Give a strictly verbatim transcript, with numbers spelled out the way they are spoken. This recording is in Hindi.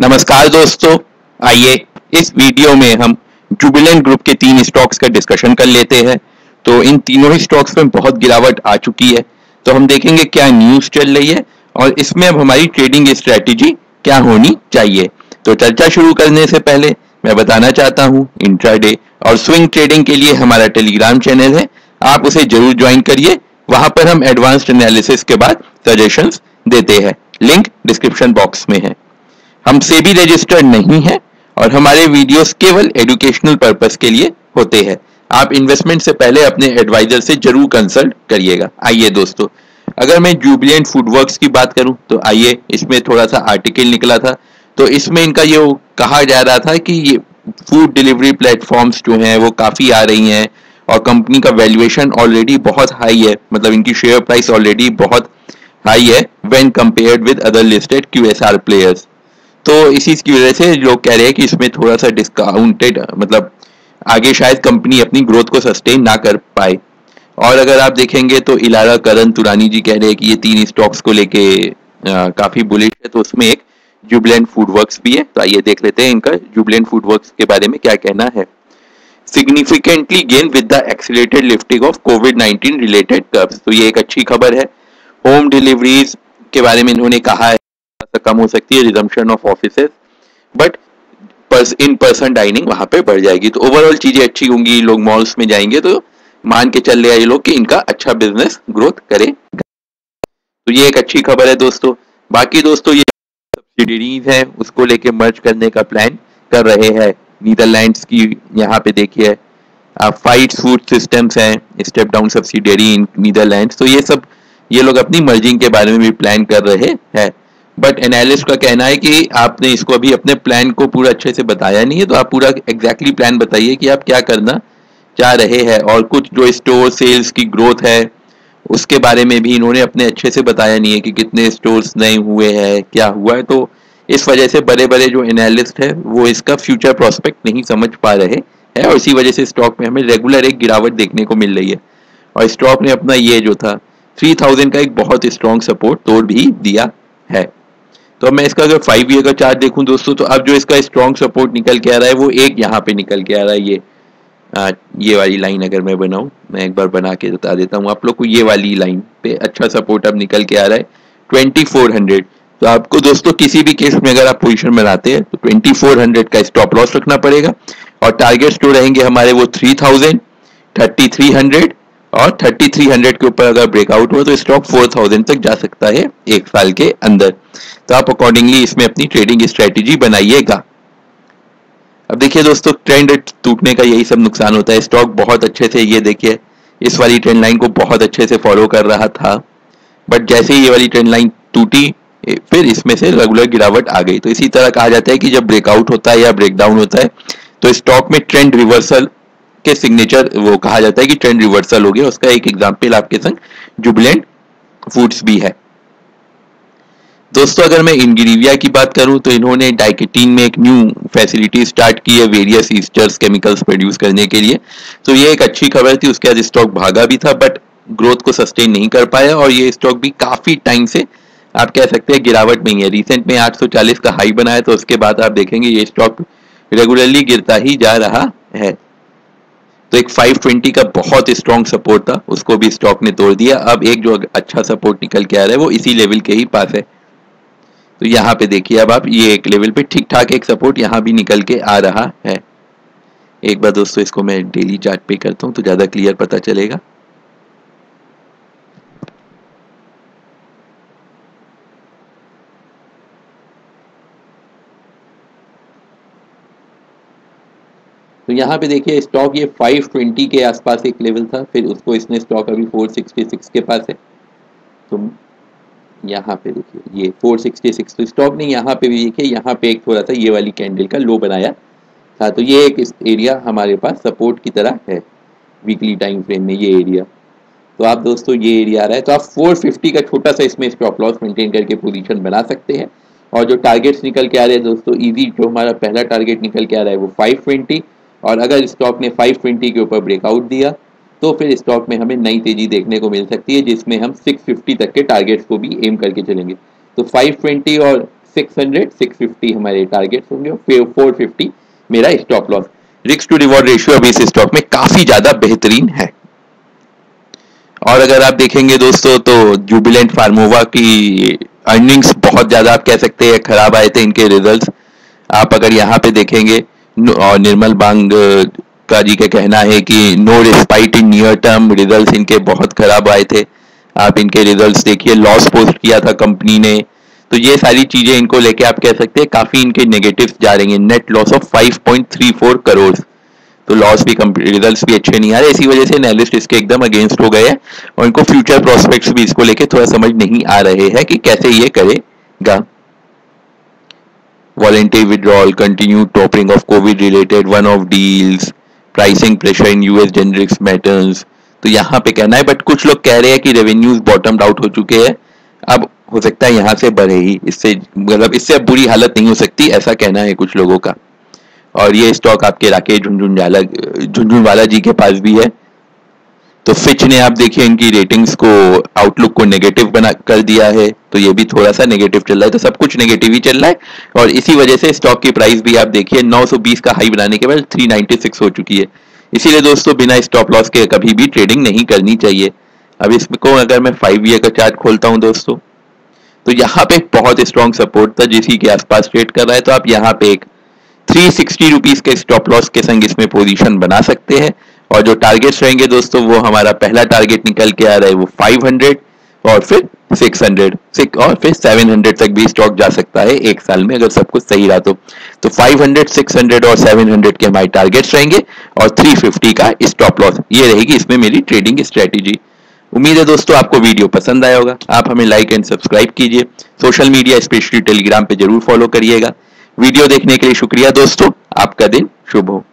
नमस्कार दोस्तों, आइए इस वीडियो में हम जुबिलेंट ग्रुप के तीन स्टॉक्स का डिस्कशन कर लेते हैं। तो इन तीनों ही स्टॉक्स में बहुत गिरावट आ चुकी है, तो हम देखेंगे क्या न्यूज़ चल रही है और इसमें अब हमारी ट्रेडिंग स्ट्रेटेजी क्या होनी चाहिए। तो चर्चा शुरू करने से पहले मैं बताना चाहता हूँ, इंट्राडे और स्विंग ट्रेडिंग के लिए हमारा टेलीग्राम चैनल है, आप उसे जरूर ज्वाइन करिए। वहां पर हम एडवांस्ड एनालिसिस के बाद सजेशंस देते हैं, लिंक डिस्क्रिप्शन बॉक्स में है। हमसे भी रजिस्टर्ड नहीं है और हमारे वीडियोस केवल एजुकेशनल पर्पस के लिए होते हैं। आप इन्वेस्टमेंट से पहले अपने एडवाइजर से जरूर कंसल्ट करिएगा। आइए दोस्तों, अगर मैं जुबिलेंट फूडवर्क्स की बात करूं तो आइए, इसमें थोड़ा सा आर्टिकल निकला था, तो इसमें इनका ये कहा जा रहा था कि ये फूड डिलीवरी प्लेटफॉर्म्स जो हैं वो काफ़ी आ रही हैं और कंपनी का वैल्यूएशन ऑलरेडी बहुत हाई है, मतलब इनकी शेयर प्राइस ऑलरेडी बहुत हाई है when compared with other listed QSR players. तो इसी की वजह से लोग कह रहे हैं कि इसमें थोड़ा सा डिस्काउंटेड, मतलब आगे शायद कंपनी अपनी ग्रोथ को सस्टेन ना कर पाए। और अगर आप देखेंगे तो इलारा करण तुरानी जी कह रहे हैं कि ये तीन स्टॉक्स को लेके काफ़ी बुलिश है, तो उसमें एक जुबिलेंट फूडवर्क्स भी है। तो आइए देख लेते हैं इनका जुबिलेंट फूडवर्क्स के बारे में क्या कहना है। Significantly gain with the accelerated lifting of Covid nineteen related curves, तो ये एक अच्छी खबर है। होम डिलीवरीज के बारे में इन्होंने कहा है कम हो सकती है, resumption of offices, but in person dining वहां पे बढ़ जाएगी। तो ओवरऑल चीजें अच्छी होंगी, लोग मॉल्स में जाएंगे, तो मान के चल रहे हैं ये लोग कि इनका अच्छा बिजनेस ग्रोथ करे, तो ये एक अच्छी खबर है दोस्तों। बाकी दोस्तों ये सब्सिडरीज है उसको लेके मर्ज करने का प्लान कर रहे हैं नीदरलैंड्स की। यहाँ पे देखिए आप, फाइट फूड सिस्टम्स हैं, step down subsidiary in Netherlands, तो ये सब ये लोग अपनी मर्जिंग के बारे में भी प्लान कर रहे हैं। बट एनालिस्ट का कहना है कि आपने इसको अभी अपने प्लान को पूरा अच्छे से बताया नहीं है, तो आप पूरा एग्जैक्टली प्लान बताइए कि आप क्या करना चाह रहे हैं। और कुछ जो स्टोर सेल्स की ग्रोथ है उसके बारे में भी इन्होंने अपने अच्छे से बताया नहीं है कि कितने स्टोर्स नए हुए हैं, क्या हुआ है। तो इस वजह से बड़े बड़े जो एनालिस्ट है वो इसका फ्यूचर प्रॉस्पेक्ट नहीं समझ पा रहे हैं और इसी वजह से स्टॉक में हमें रेगुलर एक गिरावट देखने को मिल रही है। और स्टॉक ने अपना ये जो था थ्री थाउजेंड का एक बहुत स्ट्रॉन्ग सपोर्ट तोड़ भी दिया है। तो मैं इसका अगर फाइव ईयर का चार्ट देखूं दोस्तों, तो अब जो इसका स्ट्रॉन्ग सपोर्ट निकल के आ रहा है वो एक यहाँ पे निकल के आ रहा है, ये आ, ये वाली लाइन। अगर मैं बनाऊं, मैं एक बार बना के बता देता हूँ आप लोग को, ये वाली लाइन पे अच्छा सपोर्ट अब निकल के आ रहा है ट्वेंटी फोर हंड्रेड। तो आपको दोस्तों किसी भी केस में अगर आप पोजिशन बनाते हैं तो ट्वेंटी फोर हंड्रेड का स्टॉप लॉस रखना पड़ेगा और टारगेट्स जो रहेंगे हमारे वो three thousand thirty three hundred और थर्टी थ्री हंड्रेड के ऊपर अगर ब्रेकआउट हुआ तो स्टॉक फोर थाउजेंड तक जा सकता है एक साल के अंदर। तो आप अकॉर्डिंगली इसमें अपनी ट्रेडिंग स्ट्रेटेजी बनाइएगा। अब देखिए दोस्तों, ट्रेंड टूटने का यही सब नुकसान होता है। स्टॉक बहुत अच्छे से, ये देखिए, इस वाली ट्रेंड लाइन को बहुत अच्छे से फॉलो कर रहा था, बट जैसे ही ये वाली ट्रेंड लाइन टूटी फिर इसमें से रेगुलर गिरावट आ गई। तो इसी तरह कहा जाता है कि जब ब्रेकआउट होता है या ब्रेकडाउन होता है तो स्टॉक में ट्रेंड रिवर्सल के सिग्नेचर, वो कहा जाता है कि ट्रेंड रिवर्सल हो गया। उसका एक एग्जांपल आपके संग जुबिलेंट फूड्स भी है दोस्तों। अगर मैं इंग्रेविया की बात करूं तो इन्होंने डाइकेटीन में एक न्यू फैसिलिटी स्टार्ट की है वेरियस ईस्टर्स केमिकल्स प्रोड्यूस करने के लिए, तो ये एक अच्छी खबर थी। उसके बाद स्टॉक भागा भी था बट ग्रोथ को सस्टेन नहीं कर पाया और ये स्टॉक भी काफी टाइम से आप कह सकते हैं गिरावट में ही है। रिसेंट में आठ सौ चालीस का हाई बनाया, तो उसके बाद आप देखेंगे ये स्टॉक रेगुलरली गिरता ही जा रहा है। तो एक फाइव ट्वेंटी का बहुत स्ट्रॉन्ग सपोर्ट था, उसको भी स्टॉक ने तोड़ दिया। अब एक जो अच्छा सपोर्ट निकल के आ रहा है वो इसी लेवल के ही पास है। तो यहाँ पे देखिए, अब आप ये एक लेवल पे ठीक ठाक एक सपोर्ट यहाँ भी निकल के आ रहा है। एक बार दोस्तों इसको मैं डेली चार्ट पे करता हूँ तो ज्यादा क्लियर पता चलेगा। तो यहाँ पे देखिए स्टॉक ये फाइव ट्वेंटी के आसपास एक लेवल था, फिर उसको इसने स्टॉक अभी फोर सिक्सटी सिक्स के पास है। तो यहाँ पे देखिए ये फोर सिक्सटी सिक्स, तो स्टॉक ने यहाँ पे भी देखिए, यहाँ पे एक थोड़ा सा ये वाली कैंडल का लो बनाया था, तो ये एक एरिया हमारे पास सपोर्ट की तरह है वीकली टाइम फ्रेम में, ये एरिया। तो आप दोस्तों ये एरिया आ रहा है, तो आप फोर फिफ्टी का छोटा सा इसमें स्टॉप लॉस मेंटेन करके पोजीशन बना सकते हैं। और जो टारगेट्स निकल के आ रहे हैं दोस्तों, ईजी जो हमारा पहला टारगेट निकल के आ रहा है वो फाइव ट्वेंटी, और अगर स्टॉक ने फाइव ट्वेंटी के ऊपर ब्रेकआउट दिया तो फिर स्टॉक में हमें नई तेजी देखने को मिल सकती है, जिसमें हम सिक्स फिफ्टी तक के टारगेट्स को भी एम करके चलेंगे। तो फाइव ट्वेंटी और सिक्स हंड्रेड, सिक्स फिफ्टी हमारे टारगेट्स होंगे, फोर फिफ्टी मेरा stop loss. Risk to reward ratio अभी इस स्टॉक में काफी ज्यादा बेहतरीन है। और अगर आप देखेंगे दोस्तों तो जुबिलेंट फार्मोवा की अर्निंग्स बहुत ज्यादा आप कह सकते हैं खराब आए थे इनके रिजल्ट्स। आप अगर यहाँ पे देखेंगे और निर्मल बांग का जी का कहना है कि no respite in near term, results इनके बहुत खराब आए थे। आप इनके रिजल्ट्स देखिए, लॉस पोस्ट किया था कंपनी ने, तो ये सारी चीजें इनको लेके आप कह सकते हैं काफी इनके नेगेटिव्स जा रही हैं। Net loss of five point three four crore, तो लॉस भी रिजल्ट्स भी अच्छे नहीं आ रहे, इसी वजह से एनालिस्ट इसके एकदम अगेंस्ट हो गए हैं और इनको फ्यूचर प्रोस्पेक्ट्स भी इसको लेके थोड़ा समझ नहीं आ रहे हैं कि कैसे ये करेगा। Voluntary withdrawal, continue topping off Covid related one off deals, pricing pressure in US generics metals, तो यहाँ पे कहना है। बट कुछ लोग कह रहे हैं कि रेवेन्यूज बॉटम आउट हो चुके हैं, अब हो सकता है यहाँ से बढ़े ही, इससे मतलब इससे अब बुरी हालत नहीं हो सकती, ऐसा कहना है कुछ लोगों का। और ये स्टॉक आपके राकेश झुनझुनवाला झुनझुनवाला जी के पास भी है। तो फिच ने आप देखिए इनकी रेटिंग्स को, आउटलुक को नेगेटिव बना कर दिया है, तो ये भी थोड़ा सा नेगेटिव चल रहा है। तो सब कुछ नेगेटिव ही चल रहा है और इसी वजह से स्टॉक की प्राइस भी आप देखिए नौ सौ बीस का हाई बनाने के बाद तीन सौ छियानवे हो चुकी है। इसीलिए दोस्तों बिना स्टॉप लॉस के कभी भी ट्रेडिंग नहीं करनी चाहिए। अब इसको अगर मैं फाइव ईयर का चार्ट खोलता हूँ दोस्तों, तो यहाँ पे बहुत स्ट्रॉन्ग सपोर्ट था जिसी के आसपास ट्रेड कर रहा है, तो आप यहाँ पे एक थ्री सिक्सटी रुपीज के स्टॉप लॉस के संग इसमें पोजीशन बना सकते हैं। और जो टारगेट्स रहेंगे दोस्तों, वो हमारा पहला टारगेट निकल के आ रहा है वो फाइव हंड्रेड और फिर सिक्स हंड्रेड और फिर सेवन हंड्रेड तक भी स्टॉक जा सकता है एक साल में, अगर सब कुछ सही रहा तो। तो फाइव हंड्रेड, सिक्स हंड्रेड और सेवन हंड्रेड के हमारे टारगेट्स रहेंगे और थ्री फिफ्टी का स्टॉप लॉस, ये रहेगी इसमें मेरी ट्रेडिंग स्ट्रेटेजी। उम्मीद है दोस्तों आपको वीडियो पसंद आया होगा। आप हमें लाइक एंड सब्सक्राइब कीजिए, सोशल मीडिया स्पेशली टेलीग्राम पे जरूर फॉलो करिएगा। वीडियो देखने के लिए शुक्रिया दोस्तों, आपका दिन शुभ हो।